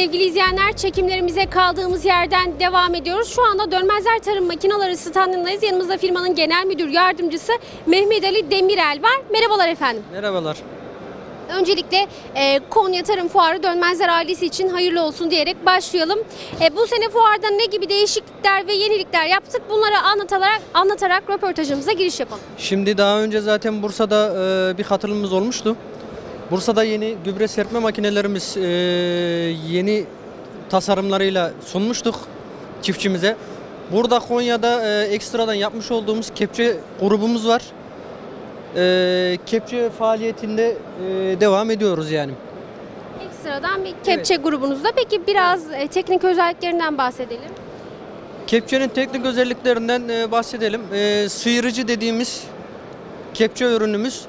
Sevgili izleyenler, çekimlerimize kaldığımız yerden devam ediyoruz. Şu anda Dönmezler Tarım Makineleri standındayız. Yanımızda firmanın genel müdür yardımcısı Mehmet Ali Demirel var. Merhabalar efendim. Merhabalar. Öncelikle Konya Tarım Fuarı Dönmezler ailesi için hayırlı olsun diyerek başlayalım. Bu sene fuarda ne gibi değişiklikler ve yenilikler yaptık? Bunları anlatarak röportajımıza giriş yapalım. Şimdi daha önce zaten Bursa'da bir katılımımız olmuştu. Bursa'da yeni gübre serpme makinelerimiz yeni tasarımlarıyla sunmuştuk çiftçimize. Burada Konya'da ekstradan yapmış olduğumuz kepçe grubumuz var. Kepçe faaliyetinde devam ediyoruz yani. Ekstradan bir kepçe grubunuzda. Peki biraz teknik özelliklerinden bahsedelim. Kepçenin teknik özelliklerinden bahsedelim. Sıyırıcı dediğimiz kepçe ürünümüz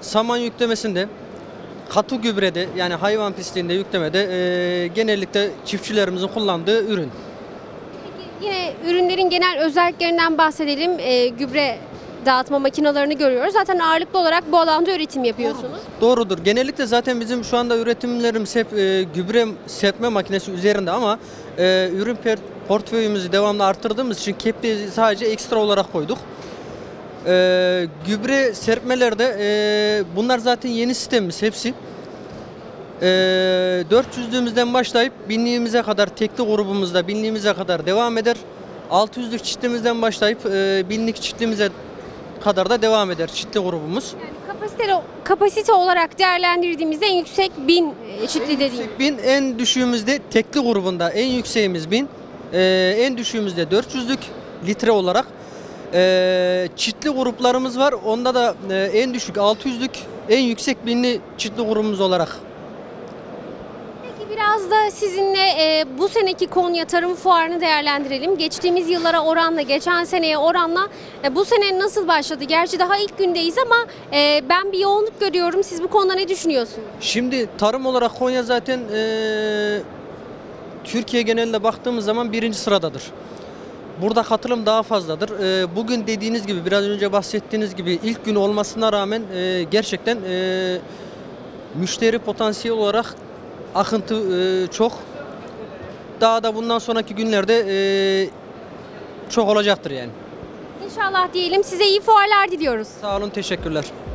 saman yüklemesinde, katı gübrede yani hayvan pisliğinde yüklemede genellikle çiftçilerimizin kullandığı ürün. Peki yine ürünlerin genel özelliklerinden bahsedelim. Gübre dağıtma makinelerini görüyoruz. Zaten ağırlıklı olarak bu alanda üretim yapıyorsunuz. Doğrudur. Genellikle zaten bizim şu anda üretimlerimiz hep gübre serpme makinesi üzerinde ama ürün portföyümüzü devamlı arttırdığımız için kepçeyi sadece ekstra olarak koyduk. Gübre serpmelerde bunlar zaten yeni sistemimiz hepsi. 400'lüğümüzden başlayıp 1000'liğimize kadar tekli grubumuzda 1000'liğimize kadar devam eder. 600'lük çiftliğimizden başlayıp 1000'lik çiftliğimize kadar da devam eder çitli grubumuz. Yani kapasite olarak değerlendirdiğimizde en yüksek 1000 çitli dediğimiz. 1000 en düşüğümüzde tekli grubunda, en yükseğimiz 1000, en düşüğümüzde 400'lük litre olarak. Çitli gruplarımız var. Onda da en düşük 600'lük, en yüksek 1000'li çitli grubumuz olarak. Peki biraz da sizinle bu seneki Konya Tarım Fuarı'nı değerlendirelim. Geçtiğimiz yıllara oranla, geçen seneye oranla bu sene nasıl başladı? Gerçi daha ilk gündeyiz ama ben bir yoğunluk görüyorum. Siz bu konuda ne düşünüyorsunuz? Şimdi tarım olarak Konya zaten Türkiye genelinde baktığımız zaman 1. sıradadır. Burada katılım daha fazladır. Bugün dediğiniz gibi, biraz önce bahsettiğiniz gibi ilk gün olmasına rağmen gerçekten müşteri potansiyel olarak akıntı çok. Daha da bundan sonraki günlerde çok olacaktır yani. İnşallah diyelim. Size iyi fuarlar diliyoruz. Sağ olun, teşekkürler.